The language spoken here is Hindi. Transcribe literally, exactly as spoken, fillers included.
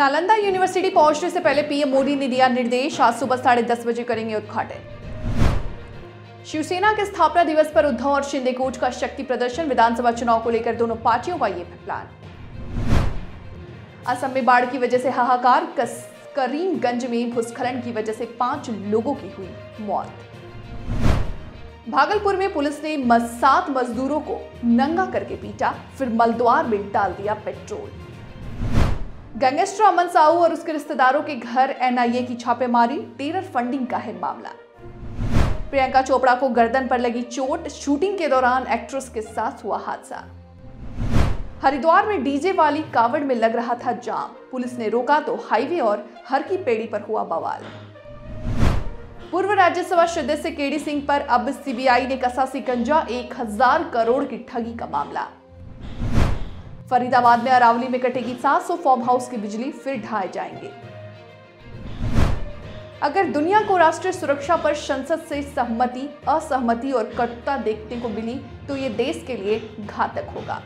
नालंदा यूनिवर्सिटी पहुंचने से पहले पीएम मोदी ने दिया निर्देश, आज सुबह साढ़े दस बजे करेंगे उद्घाटन। शिवसेना के स्थापना दिवस पर उद्धव और शिंदे गुट का शक्ति प्रदर्शन, विधानसभा चुनाव को लेकर दोनों पार्टियों का ये प्लान। असम में बाढ़ की वजह से हाहाकार, करीमगंज में भूस्खलन की वजह से पांच लोगों की हुई मौत। भागलपुर में पुलिस ने सात मजदूरों को नंगा करके पीटा, फिर मलद्वार में डाल दिया पेट्रोल। गैंगस्टर अमन साहू और उसके रिश्तेदारों के घर एन आई ए की छापेमारी, टेरर फंडिंग का है मामला। प्रियंका चोपड़ा को गर्दन पर लगी चोट, शूटिंग के दौरान एक्ट्रेस के साथ हुआ हादसा। हरिद्वार में डीजे वाली कावड़ में लग रहा था जाम, पुलिस ने रोका तो हाईवे और हर की पेड़ी पर हुआ बवाल। पूर्व राज्यसभा सदस्य केडी सिंह पर अब सीबीआई ने कसा शिकंजा, एक हजार करोड़ की ठगी का मामला। फरीदाबाद में अरावली में कटेगी सात सौ फार्म हाउस की बिजली, फिर ढाए जाएंगे। अगर दुनिया को राष्ट्रीय सुरक्षा पर संसद से सहमति, असहमति और कटुता देखने को मिली तो ये देश के लिए घातक होगा।